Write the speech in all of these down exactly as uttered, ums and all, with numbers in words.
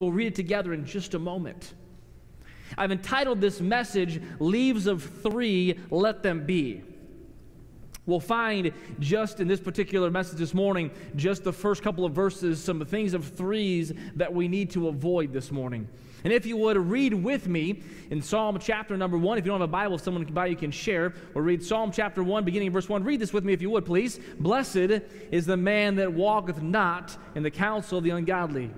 We'll read it together in just a moment. I've entitled this message, Leaves of Three, Let Them Be. We'll find just in this particular message this morning, just the first couple of verses, some things of threes that we need to avoid this morning. And if you would, read with me in Psalm chapter number one. If you don't have a Bible, if someone by you can share, or read Psalm chapter one, beginning in verse one. Read this with me if you would, please. Blessed is the man that walketh not in the counsel of the ungodly,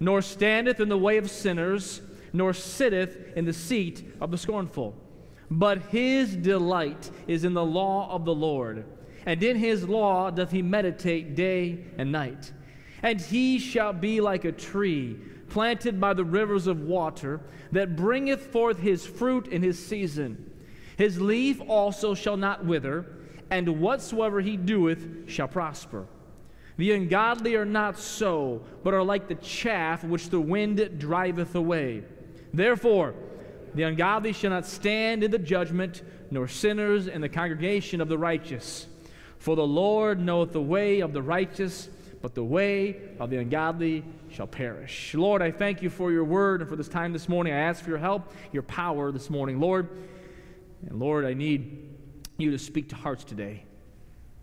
nor standeth in the way of sinners, nor sitteth in the seat of the scornful. But his delight is in the law of the Lord, and in his law doth he meditate day and night. And he shall be like a tree planted by the rivers of water, that bringeth forth his fruit in his season. His leaf also shall not wither, and whatsoever he doeth shall prosper. The ungodly are not so, but are like the chaff which the wind driveth away. Therefore, the ungodly shall not stand in the judgment, nor sinners in the congregation of the righteous. For the Lord knoweth the way of the righteous, but the way of the ungodly shall perish. Lord, I thank you for your word and for this time this morning. I ask for your help, your power this morning, Lord. And Lord, I need you to speak to hearts today.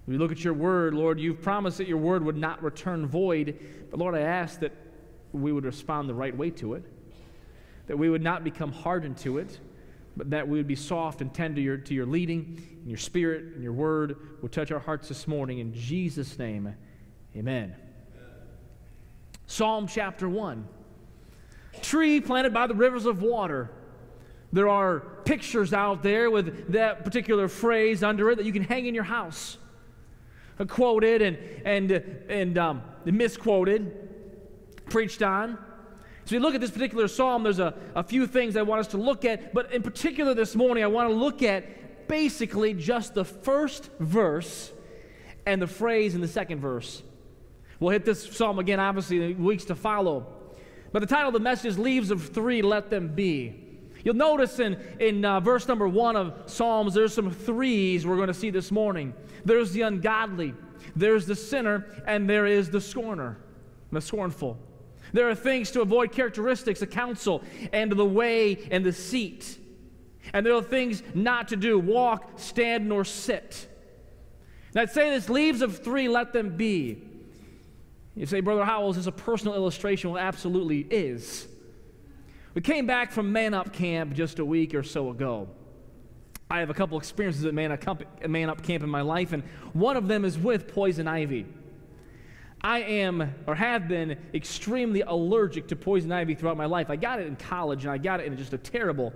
When we look at your word, Lord, you've promised that your word would not return void. But Lord, I ask that we would respond the right way to it, that we would not become hardened to it, but that we would be soft and tender to your, to your leading, and your spirit and your word will touch our hearts this morning. In Jesus' name, amen. Psalm chapter one. Tree planted by the rivers of water. There are pictures out there with that particular phrase under it that you can hang in your house. Quoted and, and, and um, misquoted, preached on. So we look at this particular psalm, there's a, a few things I want us to look at, but in particular this morning I want to look at basically just the first verse and the phrase in the second verse. We'll hit this psalm again, obviously, in the weeks to follow. But the title of the message is Leaves of Three, Let Them Be. You'll notice in, in uh, verse number one of Psalms, there's some threes we're going to see this morning. There's the ungodly, there's the sinner, and there is the scorner, the scornful. There are things to avoid, characteristics, the counsel, and the way, and the seat. And there are things not to do, walk, stand, nor sit. And I'd say this, leaves of three, let them be. You say, Brother Howell, is this a personal illustration? Well, it absolutely is. We came back from Man Up Camp just a week or so ago. I have a couple experiences at Man Up Camp, Man Up Camp in my life, and one of them is with poison ivy. I am, or have been, extremely allergic to poison ivy throughout my life. I got it in college, and I got it in just a terrible,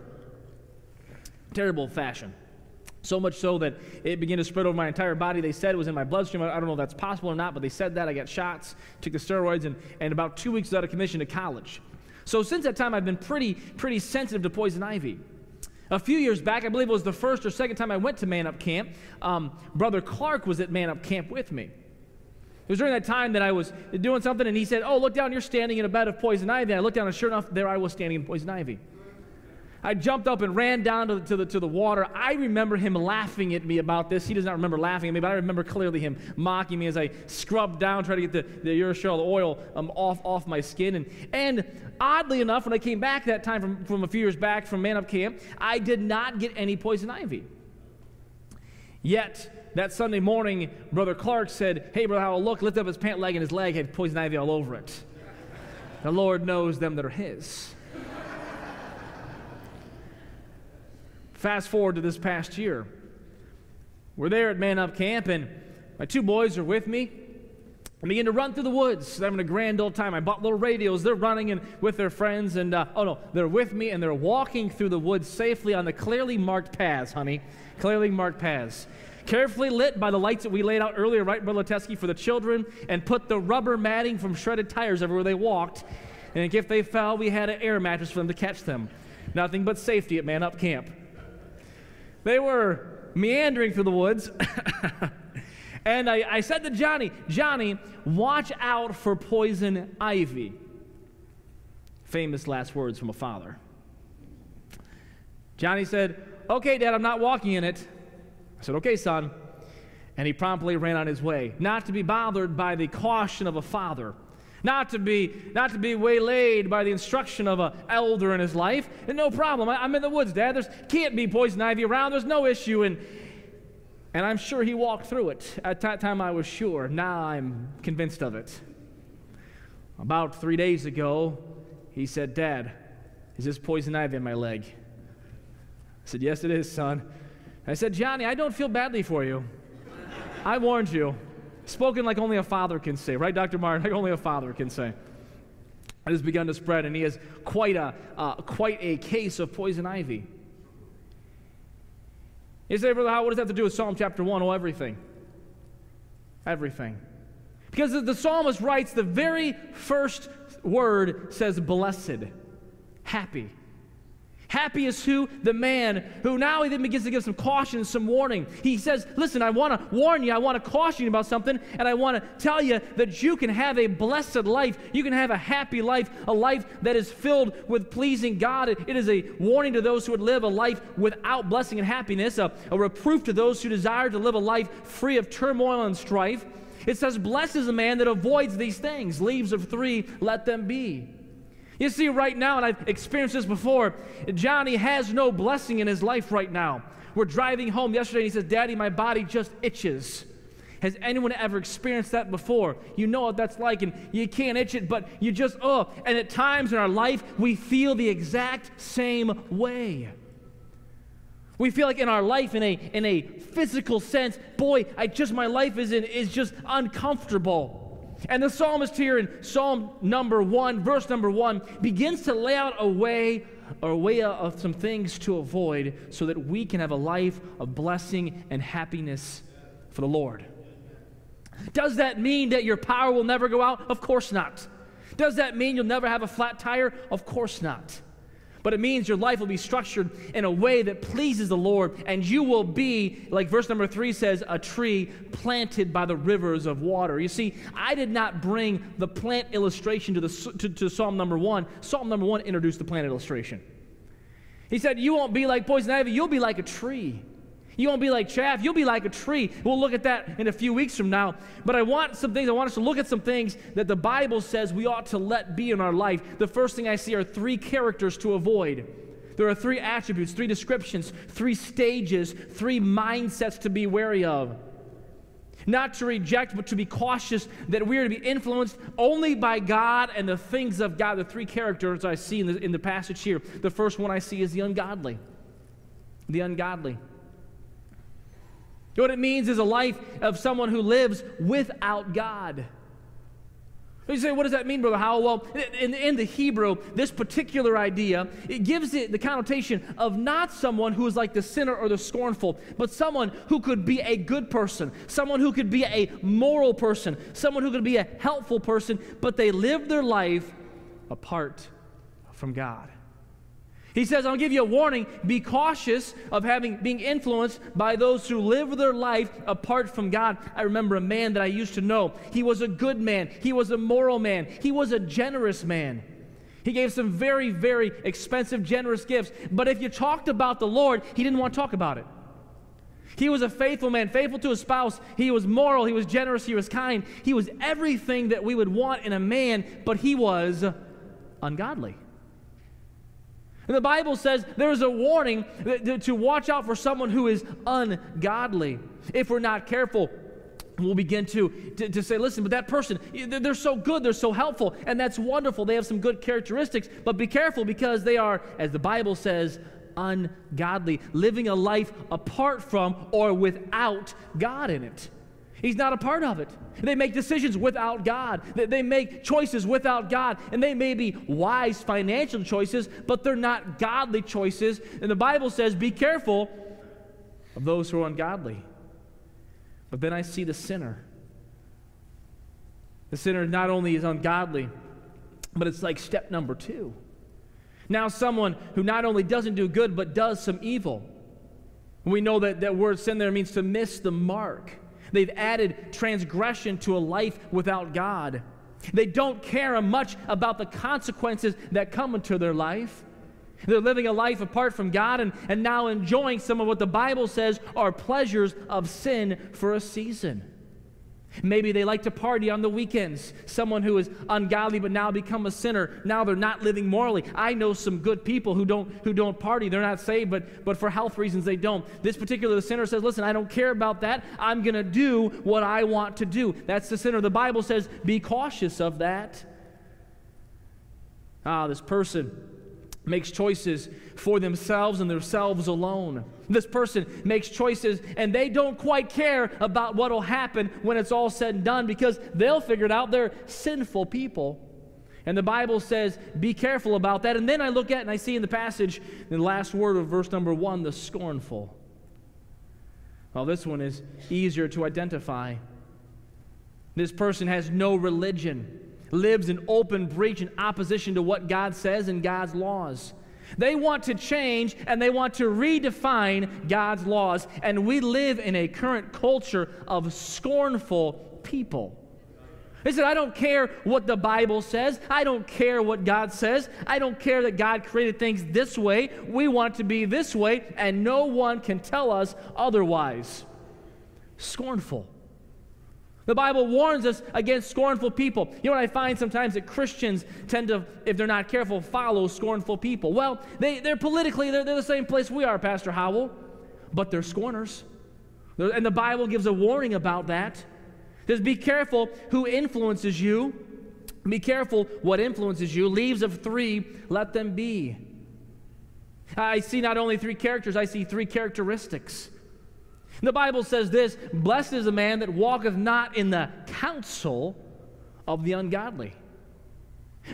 terrible fashion. So much so that it began to spread over my entire body. They said it was in my bloodstream. I don't know if that's possible or not, but they said that. I got shots, took the steroids, and, and about two weeks out of commission to college. So since that time, I've been pretty, pretty sensitive to poison ivy. A few years back, I believe it was the first or second time I went to Man Up Camp, um, Brother Clark was at Man Up Camp with me. It was during that time that I was doing something, and he said, oh, look down, you're standing in a bed of poison ivy. And I looked down, and sure enough, there I was standing in poison ivy. I jumped up and ran down to the, to, the, to the water. I remember him laughing at me about this. He does not remember laughing at me, but I remember clearly him mocking me as I scrubbed down, trying to get the, the urushiol oil um, off, off my skin. And, and oddly enough, when I came back that time from, from a few years back from Man Up Camp, I did not get any poison ivy. Yet that Sunday morning, Brother Clark said, hey, Brother Howell, look, lift up his pant leg, and his leg had poison ivy all over it. The Lord knows them that are his. Fast forward to this past year. We're there at Man Up Camp, and my two boys are with me. I begin to run through the woods. I'm having a grand old time. I bought little radios. They're running and with their friends, and, uh, oh, no, they're with me, and they're walking through the woods safely on the clearly marked paths, honey, clearly marked paths. Carefully lit by the lights that we laid out earlier, right, Brother Lateski, for the children, and put the rubber matting from shredded tires everywhere they walked. And if they fell, we had an air mattress for them to catch them. Nothing but safety at Man Up Camp. They were meandering through the woods. And I, I said to Johnny, Johnny, watch out for poison ivy. Famous last words from a father. Johnny said, okay, Dad, I'm not walking in it. I said, okay, son. And he promptly ran on his way, not to be bothered by the caution of a father. Not to be, not to be waylaid by the instruction of an elder in his life. And no problem. I, I'm in the woods, Dad. There can't be poison ivy around. There's no issue. And, and I'm sure he walked through it. At that time, I was sure. Now I'm convinced of it. About three days ago, he said, Dad, is this poison ivy in my leg? I said, yes, it is, son. I said, Johnny, I don't feel badly for you. I warned you. Spoken like only a father can say, right, Doctor Martin? Like only a father can say. It has begun to spread, and he has quite a, uh, quite a case of poison ivy. You say, Brother Howell, what does that have to do with Psalm chapter one? Oh, everything. Everything. Because the psalmist writes, the very first word says, blessed, happy. Happy is who? The man who now he then begins to give some caution, some warning. He says, listen, I want to warn you, I want to caution you about something, and I want to tell you that you can have a blessed life. You can have a happy life, a life that is filled with pleasing God. It is a warning to those who would live a life without blessing and happiness, a, a reproof to those who desire to live a life free of turmoil and strife. It says, blessed is the man that avoids these things. Leaves of three, let them be. You see, right now, and I've experienced this before, Johnny has no blessing in his life right now. We're driving home yesterday, and he says, Daddy, my body just itches. Has anyone ever experienced that before? You know what that's like, and you can't itch it, but you just, oh. And at times in our life, we feel the exact same way. We feel like in our life, in a, in a physical sense, boy, I just, my life is, in, is just uncomfortable. And the psalmist here in Psalm number one, verse number one, begins to lay out a way, or a way of some things to avoid so that we can have a life of blessing and happiness for the Lord. Does that mean that your power will never go out? Of course not. Does that mean you'll never have a flat tire? Of course not. But it means your life will be structured in a way that pleases the Lord, and you will be, like verse number three says, a tree planted by the rivers of water. You see, I did not bring the plant illustration to, the, to, to Psalm number one. Psalm number one introduced the plant illustration. He said, you won't be like poison ivy, you'll be like a tree. You won't be like chaff, you'll be like a tree. We'll look at that in a few weeks from now. But I want some things, I want us to look at some things that the Bible says we ought to let be in our life. The first thing I see are three characters to avoid. There are three attributes, three descriptions, three stages, three mindsets to be wary of. Not to reject, but to be cautious that we are to be influenced only by God and the things of God. The three characters I see in the, in the passage here. The first one I see is the ungodly. The ungodly. You know what it means is a life of someone who lives without God. You say, what does that mean, Brother Howell? Well, in, in the Hebrew, this particular idea, it gives it the connotation of not someone who is like the sinner or the scornful, but someone who could be a good person, someone who could be a moral person, someone who could be a helpful person, but they live their life apart from God. He says, I'll give you a warning, be cautious of having being influenced by those who live their life apart from God. I remember a man that I used to know. He was a good man. He was a moral man. He was a generous man. He gave some very, very expensive, generous gifts. But if you talked about the Lord, he didn't want to talk about it. He was a faithful man, faithful to his spouse. He was moral. He was generous. He was kind. He was everything that we would want in a man, but he was ungodly. And the Bible says there is a warning to watch out for someone who is ungodly. If we're not careful, we'll begin to, to, to say, listen, but that person, they're so good, they're so helpful, and that's wonderful. They have some good characteristics, but be careful because they are, as the Bible says, ungodly, living a life apart from or without God in it. He's not a part of it. They make decisions without God. They make choices without God. And they may be wise financial choices, but they're not godly choices. And the Bible says, be careful of those who are ungodly. But then I see the sinner. The sinner not only is ungodly, but it's like step number two. Now someone who not only doesn't do good, but does some evil. We know that that word sin there means to miss the mark. They've added transgression to a life without God. They don't care much about the consequences that come into their life. They're living a life apart from God and, and now enjoying some of what the Bible says are pleasures of sin for a season. Maybe they like to party on the weekends. Someone who is ungodly but now become a sinner. Now they're not living morally. I know some good people who don't who don't party. They're not saved, but, but for health reasons they don't. This particular sinner says, listen, I don't care about that. I'm going to do what I want to do. That's the sinner. The Bible says, be cautious of that. Ah, this person makes choices for themselves and themselves alone. This person makes choices and they don't quite care about what will happen when it's all said and done, because they'll figure it out. They're sinful people. And the Bible says, be careful about that. And then I look at and I see in the passage, in the last word of verse number one, the scornful. Well, this one is easier to identify. This person has no religion, lives in open breach and opposition to what God says and God's laws. They want to change and they want to redefine God's laws. And we live in a current culture of scornful people. They said, I don't care what the Bible says. I don't care what God says. I don't care that God created things this way. We want it to be this way, and no one can tell us otherwise. Scornful. The Bible warns us against scornful people. You know what I find sometimes? That Christians tend to, if they're not careful, follow scornful people. Well, they, they're politically, they're, they're the same place we are, Pastor Howell, but they're scorners. They're, and the Bible gives a warning about that. It says, be careful who influences you. Be careful what influences you. Leaves of three, let them be. I see not only three characters, I see three characteristics. The Bible says this, blessed is the man that walketh not in the counsel of the ungodly.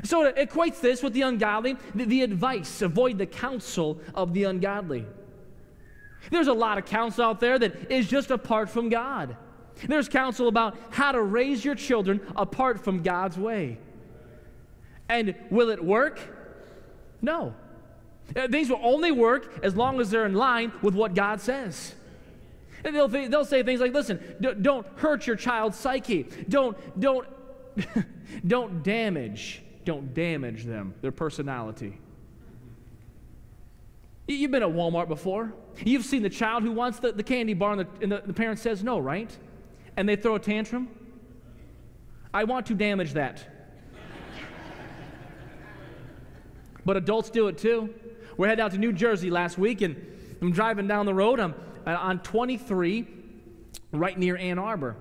So it equates this with the ungodly, the, the advice, avoid the counsel of the ungodly. There's a lot of counsel out there that is just apart from God. There's counsel about how to raise your children apart from God's way. And will it work? No. Things will only work as long as they're in line with what God says. And they'll, th they'll say things like, listen, d don't hurt your child's psyche. Don't, don't, don't damage, don't damage them, their personality. You've been at Walmart before. You've seen the child who wants the, the candy bar, and, the, and the, the parent says no, right? And they throw a tantrum. I want to damage that. But adults do it too. We're headed out to New Jersey last week, and I'm driving down the road. I'm on twenty-three, right near Ann Arbor.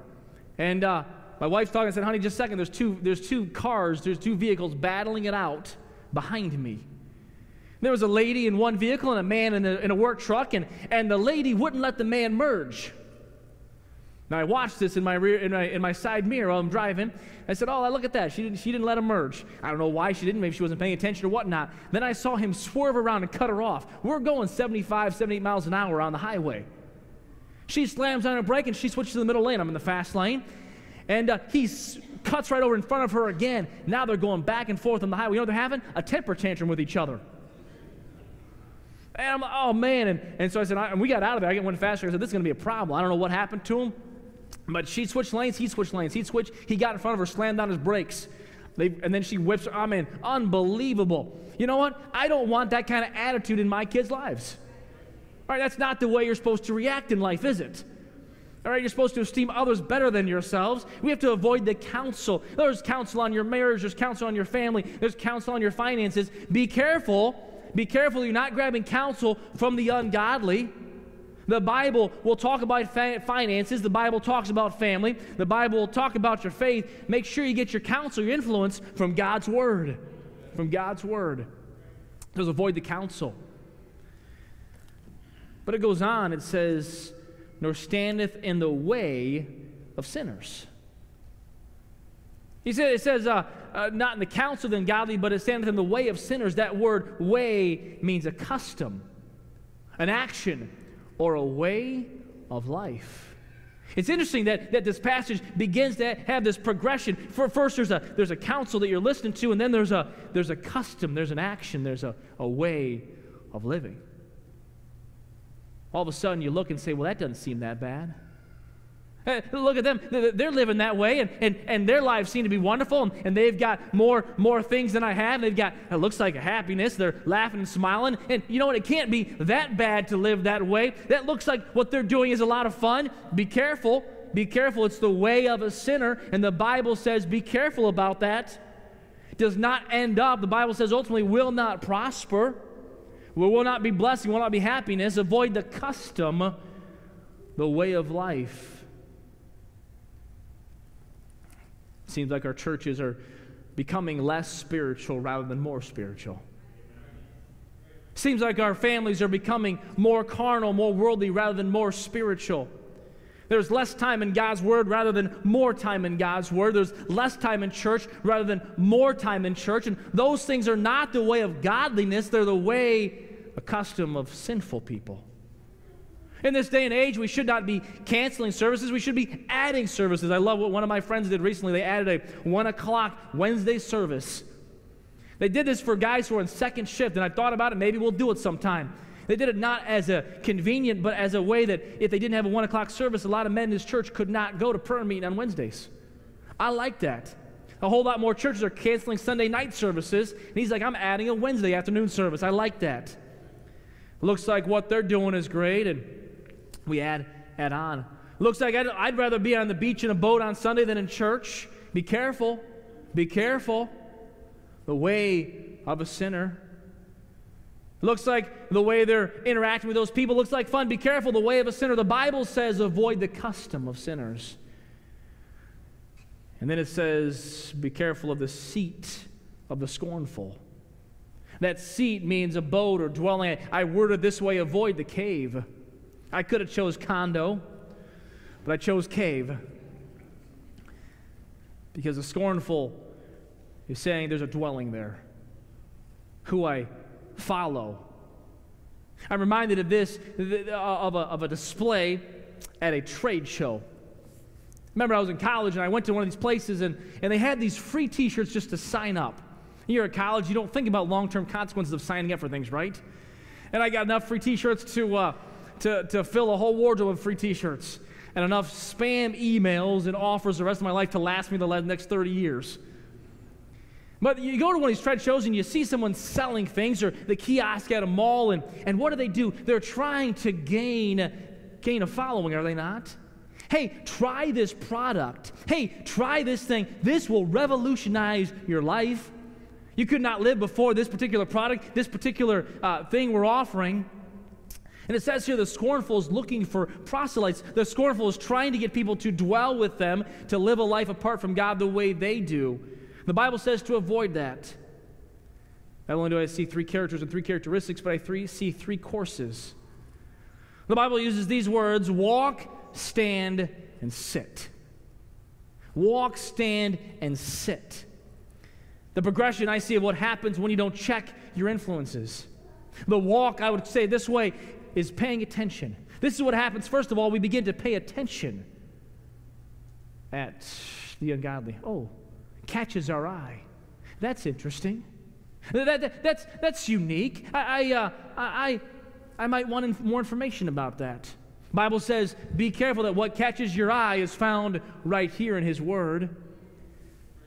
And uh, my wife's talking. I said, honey, just a second. There's two, there's two cars, there's two vehicles battling it out behind me. And there was a lady in one vehicle and a man in a, in a work truck, and, and the lady wouldn't let the man merge. Now, I watched this in my, rear, in my, in my side mirror while I'm driving. I said, oh, look at that. She didn't, she didn't let him merge. I don't know why she didn't. Maybe she wasn't paying attention or whatnot. Then I saw him swerve around and cut her off. We're going seventy-five, seventy-eight miles an hour on the highway. She slams on her brake, and she switches to the middle lane. I'm in the fast lane. And uh, he cuts right over in front of her again. Now they're going back and forth on the highway. You know what they're having? A temper tantrum with each other. And I'm like, oh, man. And, and so I said, I, and we got out of there. I went faster. I said, this is going to be a problem. I don't know what happened to him. But she switched lanes, he switched lanes, he switched, he got in front of her, slammed down his brakes, they, and then she whips her, I mean, unbelievable. You know what? I don't want that kind of attitude in my kids' lives. All right, that's not the way you're supposed to react in life, is it? All right, you're supposed to esteem others better than yourselves. We have to avoid the counsel. There's counsel on your marriage, there's counsel on your family, there's counsel on your finances. Be careful, be careful you're not grabbing counsel from the ungodly. The Bible will talk about finances. The Bible talks about family. The Bible will talk about your faith. Make sure you get your counsel, your influence from God's Word. From God's Word. Just avoid the counsel. But it goes on. It says, nor standeth in the way of sinners. He said, it says, uh, uh, not in the counsel of the ungodly, but it standeth in the way of sinners. That word way means a custom, an action, or a way of life. It's interesting that, that this passage begins to have this progression. For first, there's a, there's a counsel that you're listening to, and then there's a, there's a custom, there's an action, there's a, a way of living. All of a sudden, you look and say, well, that doesn't seem that bad. Hey, look at them. They're living that way, and, and, and their lives seem to be wonderful, and, and they've got more, more things than I have. They've got, it looks like, a happiness. They're laughing and smiling. And you know what? It can't be that bad to live that way. That looks like what they're doing is a lot of fun. Be careful. Be careful. It's the way of a sinner, and the Bible says be careful about that. It does not end up. The Bible says ultimately will not prosper. We will not be blessing, will not be happiness. Avoid the custom, the way of life. It seems like our churches are becoming less spiritual rather than more spiritual. Seems like our families are becoming more carnal, more worldly rather than more spiritual. There's less time in God's Word rather than more time in God's Word. There's less time in church rather than more time in church. And those things are not the way of godliness. They're the way, a custom of sinful people. In this day and age, we should not be canceling services. We should be adding services. I love what one of my friends did recently. They added a one o'clock Wednesday service. They did this for guys who are in second shift, and I thought about it. Maybe we'll do it sometime. They did it not as a convenient, but as a way that if they didn't have a one o'clock service, a lot of men in this church could not go to prayer meeting on Wednesdays. I like that. A whole lot more churches are canceling Sunday night services, and he's like, I'm adding a Wednesday afternoon service. I like that. Looks like what they're doing is great, and we add, add on. Looks like I'd, I'd rather be on the beach in a boat on Sunday than in church. Be careful. Be careful. The way of a sinner. Looks like the way they're interacting with those people looks like fun. Be careful, the way of a sinner. The Bible says avoid the custom of sinners. And then it says be careful of the seat of the scornful. That seat means abode or dwelling. I worded this way, avoid the cave. I could have chose condo, but I chose cave. Because the scornful is saying there's a dwelling there. Who I follow. I'm reminded of this, of a, of a display at a trade show. Remember, I was in college and I went to one of these places and, and they had these free t-shirts just to sign up. You're at college, you don't think about long-term consequences of signing up for things, right? And I got enough free t-shirts to, uh, to, to fill a whole wardrobe of free t-shirts and enough spam emails and offers the rest of my life to last me the next thirty years. But you go to one of these trade shows and you see someone selling things or the kiosk at a mall, and, and what do they do? They're trying to gain, gain a following, are they not? Hey, try this product. Hey, try this thing. This will revolutionize your life. You could not live before this particular product, this particular uh, thing we're offering. And it says here the scornful is looking for proselytes. The scornful is trying to get people to dwell with them, to live a life apart from God the way they do. The Bible says to avoid that. Not only do I see three characters and three characteristics, but I three, see three courses. The Bible uses these words, walk, stand, and sit. Walk, stand, and sit. The progression I see of what happens when you don't check your influences. The walk, I would say this way, is paying attention. This is what happens. First of all, we begin to pay attention at the ungodly. Oh, catches our eye. That's interesting. That, that, that's, that's unique. I, I, uh, I, I might want inf- more information about that. The Bible says, be careful that what catches your eye is found right here in His Word.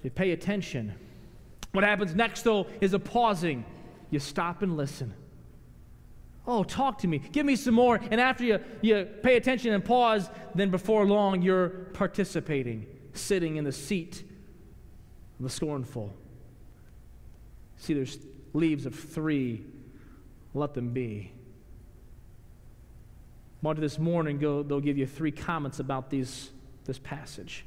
You pay attention. What happens next, though, is a pausing. You stop and listen. Oh, talk to me. Give me some more. And after you, you pay attention and pause, then before long, you're participating, sitting in the seat the scornful. See, there's leaves of three. Let them be. I want to this morning go, they'll give you three comments about these, this passage.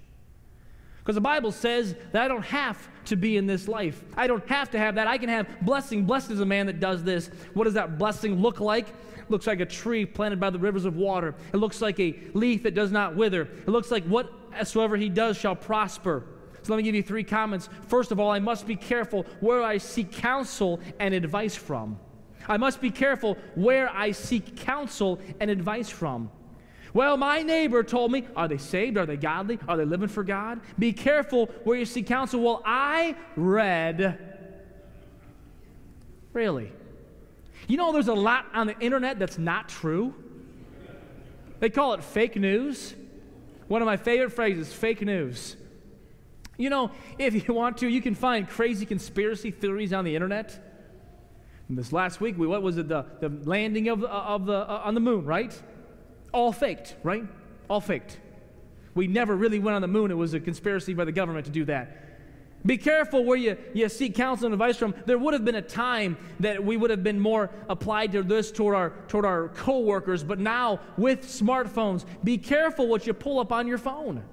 Because the Bible says that I don't have to be in this life. I don't have to have that. I can have blessing. Blessed is a man that does this. What does that blessing look like? It looks like a tree planted by the rivers of water. It looks like a leaf that does not wither. It looks like whatsoever he does shall prosper. So let me give you three comments. First of all, I must be careful where I seek counsel and advice from. I must be careful where I seek counsel and advice from. Well, my neighbor told me, are they saved? Are they godly? Are they living for God? Be careful where you seek counsel. Well, I read. Really? You know there's a lot on the internet that's not true? They call it fake news. One of my favorite phrases, fake news. You know, if you want to, you can find crazy conspiracy theories on the internet. And this last week, we, what was it? The, the landing of, of the, uh, on the moon, right? All faked, right? All faked. We never really went on the moon. It was a conspiracy by the government to do that. Be careful where you, you seek counsel and advice from. There would have been a time that we would have been more applied to this toward our, toward our co-workers, but now with smartphones, be careful what you pull up on your phone.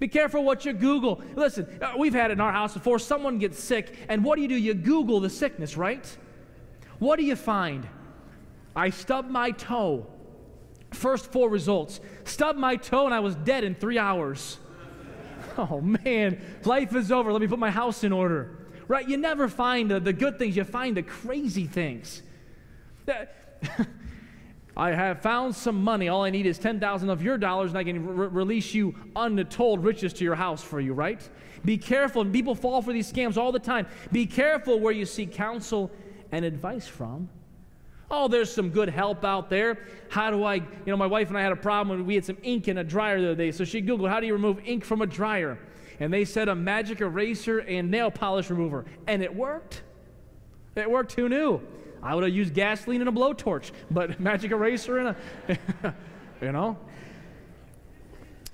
Be careful what you Google. Listen, we've had it in our house before. Someone gets sick, and what do you do? You Google the sickness, right? What do you find? I stubbed my toe. First four results. Stubbed my toe, and I was dead in three hours. Oh, man, life is over. Let me put my house in order. Right? You never find the, the good things. You find the crazy things. I have found some money. All I need is ten thousand of your dollars, and I can re release you untold riches to your house for you, right? Be careful. And people fall for these scams all the time. Be careful where you seek counsel and advice from. Oh, there's some good help out there. How do I, you know, my wife and I had a problem when we had some ink in a dryer the other day. So she Googled, how do you remove ink from a dryer? And they said a magic eraser and nail polish remover. And it worked. It worked. Who knew? I would have used gasoline and a blowtorch, but magic eraser and a, you know.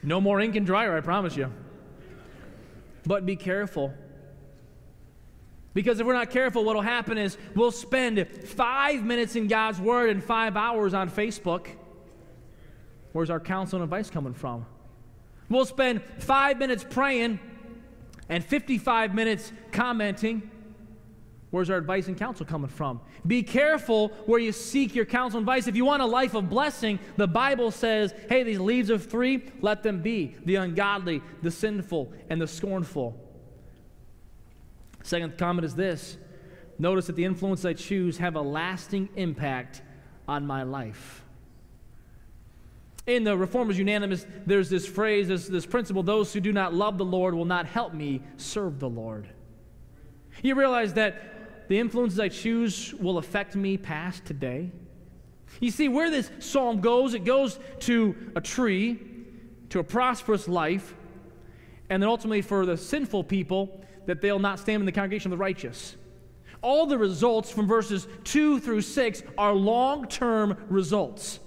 No more ink and dryer, I promise you. But be careful. Because if we're not careful, what will happen is we'll spend five minutes in God's Word and five hours on Facebook. Where's our counsel and advice coming from? We'll spend five minutes praying and fifty-five minutes commenting. Where's our advice and counsel coming from? Be careful where you seek your counsel and advice. If you want a life of blessing, the Bible says, hey, these leaves of three, let them be. The ungodly, the sinful, and the scornful. Second comment is this. Notice that the influence I choose have a lasting impact on my life. In the Reformers Unanimous, there's this phrase, this, this principle, those who do not love the Lord will not help me serve the Lord. You realize that the influences I choose will affect me past today? You see, where this psalm goes, it goes to a tree, to a prosperous life, and then ultimately for the sinful people, that they'll not stand in the congregation of the righteous. All the results from verses two through six are long-term results.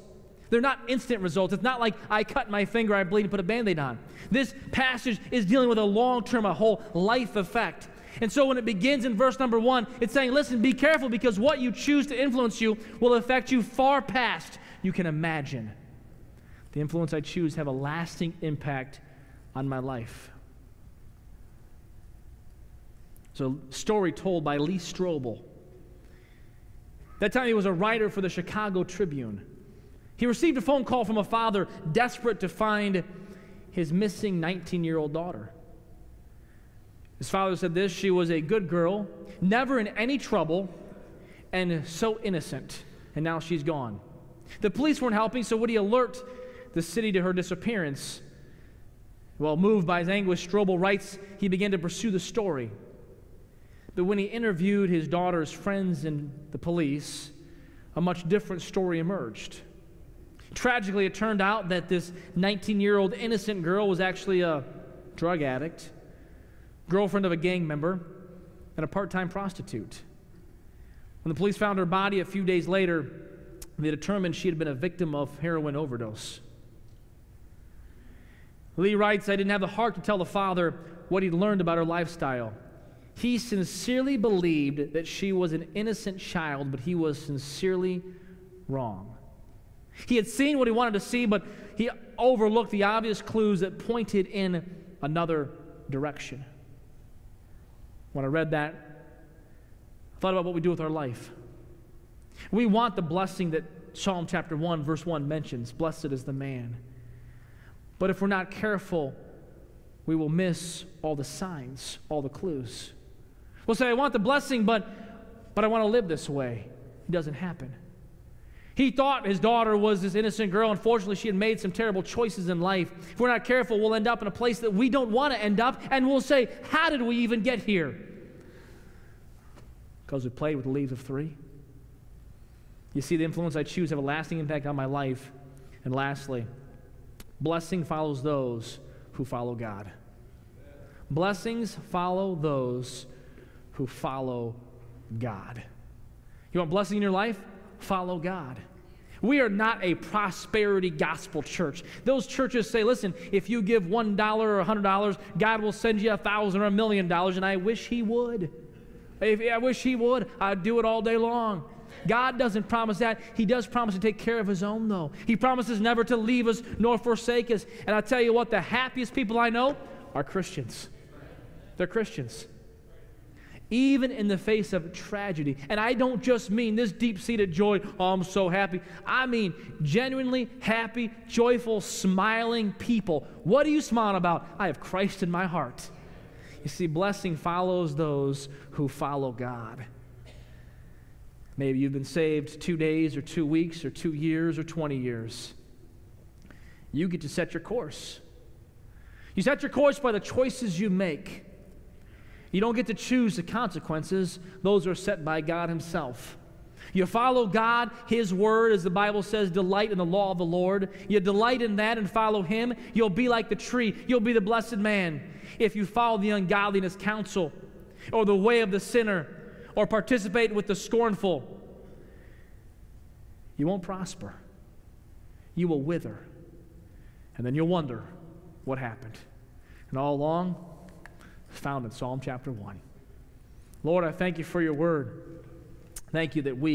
They're not instant results. It's not like I cut my finger, I bleed, and put a Band-Aid on. This passage is dealing with a long-term, a whole life effect. And so when it begins in verse number one, it's saying, listen, be careful because what you choose to influence you will affect you far past you can imagine. The influence I choose have a lasting impact on my life. It's a story told by Lee Strobel. That time he was a writer for the Chicago Tribune. He received a phone call from a father desperate to find his missing nineteen-year-old daughter. His father said this, she was a good girl, never in any trouble, and so innocent, and now she's gone. The police weren't helping, so would he alert the city to her disappearance? Well, moved by his anguish, Strobel writes, he began to pursue the story. But when he interviewed his daughter's friends and the police, a much different story emerged. Tragically, it turned out that this nineteen-year-old innocent girl was actually a drug addict, girlfriend of a gang member, and a part-time prostitute. When the police found her body a few days later, they determined she had been a victim of heroin overdose. Lee writes, I didn't have the heart to tell the father what he'd learned about her lifestyle. He sincerely believed that she was an innocent child, but he was sincerely wrong. He had seen what he wanted to see, but he overlooked the obvious clues that pointed in another direction. When I read that, I thought about what we do with our life. We want the blessing that Psalm chapter one, verse one mentions, blessed is the man. But if we're not careful, we will miss all the signs, all the clues. We'll say, I want the blessing, but, but I want to live this way. It doesn't happen. He thought his daughter was this innocent girl. Unfortunately, she had made some terrible choices in life. If we're not careful, we'll end up in a place that we don't want to end up, and we'll say, how did we even get here? Because we played with the leaves of three. You see, the influence I choose have a lasting impact on my life. And lastly, blessing follows those who follow God. Blessings follow those who follow God. You want blessing in your life? Follow God. We are not a prosperity gospel church. Those churches say, listen, if you give one dollar or one hundred dollars, God will send you a thousand dollars or a million dollars, and I wish he would. If, I wish he would. I'd do it all day long. God doesn't promise that. He does promise to take care of his own, though. He promises never to leave us nor forsake us. And I tell you what, the happiest people I know are Christians. They're Christians. Even in the face of tragedy. And I don't just mean this deep-seated joy, oh, I'm so happy. I mean genuinely happy, joyful, smiling people. What are you smiling about? I have Christ in my heart. You see, blessing follows those who follow God. Maybe you've been saved two days or two weeks or two years or twenty years. You get to set your course. You set your course by the choices you make. You don't get to choose the consequences. Those are set by God himself. You follow God, his word, as the Bible says, delight in the law of the Lord. You delight in that and follow him. You'll be like the tree. You'll be the blessed man. If you follow the ungodliness counsel or the way of the sinner, or participate with the scornful, you won't prosper. You will wither. And then you'll wonder what happened. And all along, it's found in Psalm chapter one. Lord, I thank you for your word. Thank you that we